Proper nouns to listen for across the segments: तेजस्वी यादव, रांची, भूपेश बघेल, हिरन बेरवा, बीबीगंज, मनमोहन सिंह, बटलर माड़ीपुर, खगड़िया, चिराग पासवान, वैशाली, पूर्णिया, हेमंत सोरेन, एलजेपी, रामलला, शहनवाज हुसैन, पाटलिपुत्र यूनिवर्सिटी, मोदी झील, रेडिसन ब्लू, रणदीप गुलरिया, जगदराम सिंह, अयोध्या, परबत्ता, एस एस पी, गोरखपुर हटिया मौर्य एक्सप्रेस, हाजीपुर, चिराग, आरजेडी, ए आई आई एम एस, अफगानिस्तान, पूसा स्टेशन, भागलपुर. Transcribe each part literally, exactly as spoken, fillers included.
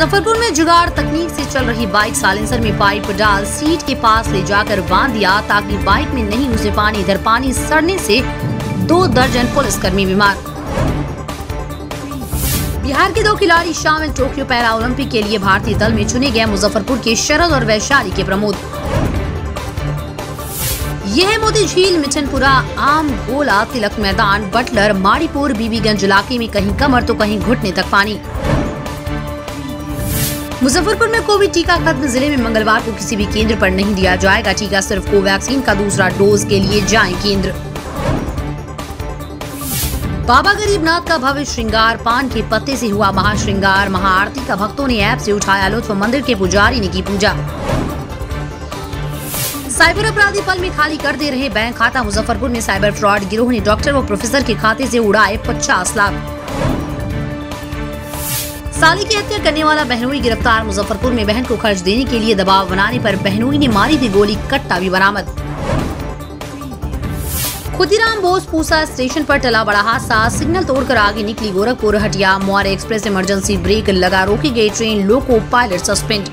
मुजफ्फरपुर में जुगाड़ तकनीक से चल रही बाइक साइलेंसर में पाइप डाल सीट के पास ले जाकर बांध दिया ताकि बाइक में नहीं घुसे पानी। इधर पानी सड़ने से दो दर्जन पुलिसकर्मी बीमार। बिहार के दो खिलाड़ी शामिल, टोक्यो पैरा ओलम्पिक के लिए भारतीय दल में चुने गए मुजफ्फरपुर के शरद और वैशाली के प्रमोद। यह मोदी झील, मिठनपुरा, आम गोला, तिलक मैदान, बटलर माड़ीपुर, बीबीगंज इलाके में कहीं कमर तो कहीं घुटने तक पानी। मुजफ्फरपुर में कोविड टीका खत्म, जिले में मंगलवार को किसी भी केंद्र पर नहीं दिया जाएगा टीका, सिर्फ कोवैक्सीन का दूसरा डोज के लिए जाएं केंद्र। बाबा गरीबनाथ का भव्य श्रृंगार, पान के पत्ते से हुआ महाश्रृंगार। महाआरती का भक्तों ने ऐप से उठाया लुत्फ, मंदिर के पुजारी ने की पूजा। साइबर अपराधी पल में खाली कर दे रहे बैंक खाता, मुजफ्फरपुर में साइबर फ्रॉड गिरोह ने डॉक्टर व प्रोफेसर के खाते से उड़ाए पचास लाख। साली की हत्या करने वाला बहनोई गिरफ्तार, मुजफ्फरपुर में बहन को खर्च देने के लिए दबाव बनाने पर बहनोई ने मारी थी गोली, कट्टा भी बरामद। खुदीराम बोस पूसा स्टेशन पर टला बड़ा हादसा, सिग्नल तोड़कर आगे निकली गोरखपुर हटिया मौर्य एक्सप्रेस, emergency brake लगा रोकी गई ट्रेन, लोको पायलट सस्पेंड।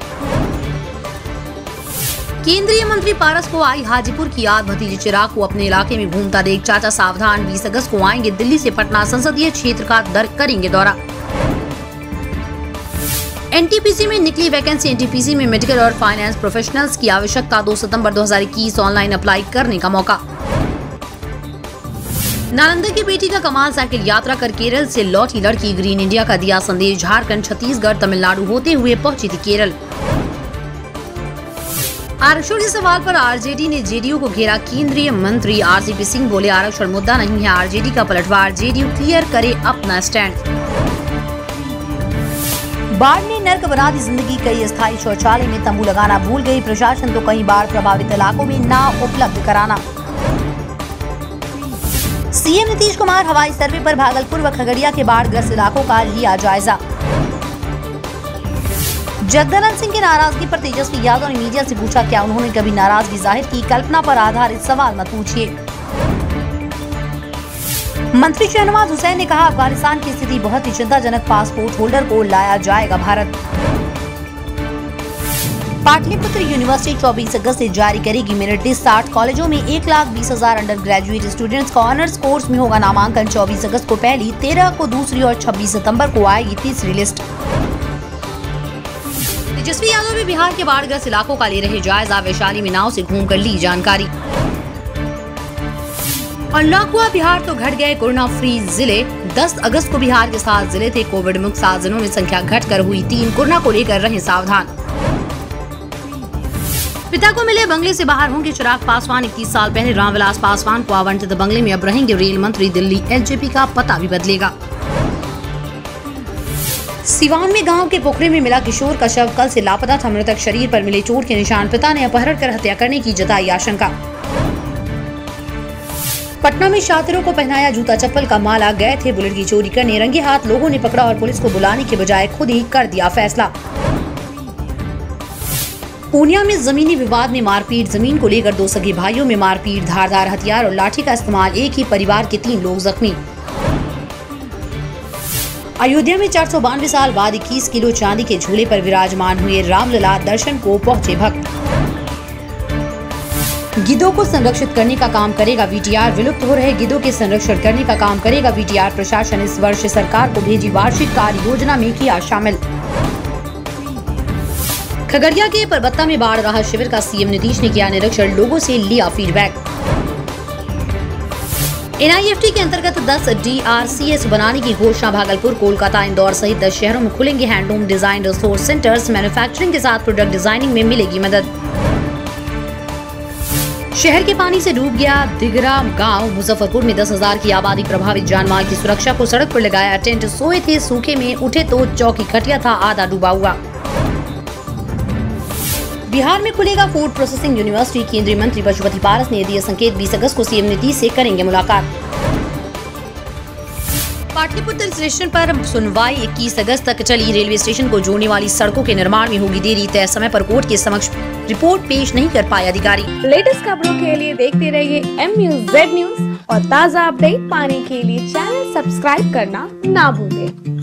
केंद्रीय मंत्री पारस को आई हाजीपुर की याद, भतीजे चिराग को अपने इलाके में घूमता देख चाचा सावधान। बीस अगस्त को आएंगे दिल्ली से पटना, संसदीय क्षेत्र का दर करेंगे दौरा। एनटीपीसी में निकली वैकेंसी, एनटीपीसी में मेडिकल और फाइनेंस प्रोफेशनल्स की आवश्यकता, दो सितंबर दो हजार इक्कीस ऑनलाइन अप्लाई करने का मौका। नालंदा की बेटी का कमाल, साइकिल यात्रा कर केरल से लौटी लड़की, ग्रीन इंडिया का दिया संदेश, झारखंड, छत्तीसगढ़, तमिलनाडु होते हुए पहुंची थी केरल। आरक्षण के सवाल पर आरजेडी ने जेडीयू को घेरा, केंद्रीय मंत्री आर सिंह बोले आरक्षण मुद्दा नहीं है आरजेडी का पलटवार, जेडीयू क्लियर करे अपना स्टैंड। बाढ़ ने नर्क बना दी जिंदगी, कई स्थायी शौचालय में तंबू लगाना भूल गई प्रशासन, तो कई बाढ़ प्रभावित इलाकों में ना उपलब्ध कराना। सीएम नीतीश कुमार हवाई सर्वे पर भागलपुर व खगड़िया के बाढ़ग्रस्त इलाकों का लिया जायजा। जगदराम सिंह की नाराजगी पर तेजस्वी यादव ने मीडिया से पूछा, क्या उन्होंने कभी नाराजगी जाहिर की? कल्पना पर आधारित सवाल मत पूछिए। मंत्री शहनवाज हुसैन ने कहा, अफगानिस्तान की स्थिति बहुत ही चिंताजनक, पासपोर्ट होल्डर को लाया जाएगा भारत। पाटलिपुत्र यूनिवर्सिटी चौबीस अगस्त से जारी करेगी मेरिट लिस्ट, साठ कॉलेजों में एक लाख बीस हजार अंडर ग्रेजुएट स्टूडेंट्स का ऑनर्स कोर्स में होगा नामांकन, चौबीस अगस्त को पहली, तेरह को दूसरी और छब्बीस सितंबर को आएगी तीसरी लिस्ट। तेजस्वी यादव भी बिहार के बाढ़ग्रस्त इलाकों का ले रहे जायजा, वैशाली में नाव से घूमकर ली जानकारी। अनलॉक हुआ बिहार तो घट गए कोरोना फ्री जिले, दस अगस्त को बिहार के सात जिले थे कोविड मुक्त, सात जिलों में संख्या घटकर हुई तीन, कोरोना को लेकर रहें सावधान। पिता को मिले बंगले से बाहर होंगे चिराग पासवान, इक्कीस साल पहले रामविलास पासवान को आवंटित बंगले में अब रहेंगे रेल मंत्री, दिल्ली एलजेपी का पता भी बदलेगा। सिवान में गाँव के पोखरे में मिला किशोर का शव, कल से लापता था मृतक, शरीर पर मिले चोट के निशान, पिता ने अपहरण कर हत्या करने की जताई आशंका। पटना में छात्रों को पहनाया जूता चप्पल का माला, गए थे बुलेट की चोरी करने, रंगे हाथ लोगों ने पकड़ा और पुलिस को बुलाने के बजाय खुद ही कर दिया फैसला। पूर्णिया में जमीनी विवाद में मारपीट, जमीन को लेकर दो सगे भाइयों में मारपीट, धारदार हथियार और लाठी का इस्तेमाल, एक ही परिवार के तीन लोग जख्मी। अयोध्या में चार सौ बानवे साल बाद इक्कीस किलो चांदी के झूले पर विराजमान हुए रामलला, दर्शन को पहुँचे भक्त। गिद्धों को संरक्षित करने का काम करेगा वीटीआर, विलुप्त हो रहे गिद्धों के संरक्षण करने का काम करेगा वीटीआर प्रशासन, इस वर्ष सरकार को भेजी वार्षिक कार्य योजना में किया शामिल। खगड़िया के परबत्ता में बाढ़ राहत शिविर का सीएम नीतीश ने किया निरीक्षण, लोगों से लिया फीडबैक। एनआईएफटी के अंतर्गत दस डीआरसीएस बनाने की घोषणा, भागलपुर, कोलकाता, इंदौर सहित दस शहरों में खुलेंगे handloom design resource centres, manufacturing के साथ प्रोडक्ट डिजाइनिंग में मिलेगी मदद। शहर के पानी से डूब गया दिगरा गांव, मुजफ्फरपुर में दस हजार की आबादी प्रभावित, जानमाल की सुरक्षा को सड़क पर लगाया टेंट, सोए थे सूखे में, उठे तो चौकी खटिया था आधा डूबा हुआ। बिहार में खुलेगा फूड प्रोसेसिंग यूनिवर्सिटी, केंद्रीय मंत्री पशुपति पारस ने दिए संकेत, बीस अगस्त को सीएम नीतीश से करेंगे मुलाकात। पाटलिपुत्र स्टेशन पर सुनवाई, इक्कीस अगस्त तक चली, रेलवे स्टेशन को जोड़ने वाली सड़कों के निर्माण में होगी देरी, तय समय पर कोर्ट के समक्ष रिपोर्ट पेश नहीं कर पाए अधिकारी। लेटेस्ट खबरों के लिए देखते रहिए एम न्यूज, जेड न्यूज और ताज़ा अपडेट पाने के लिए चैनल सब्सक्राइब करना ना भूलें।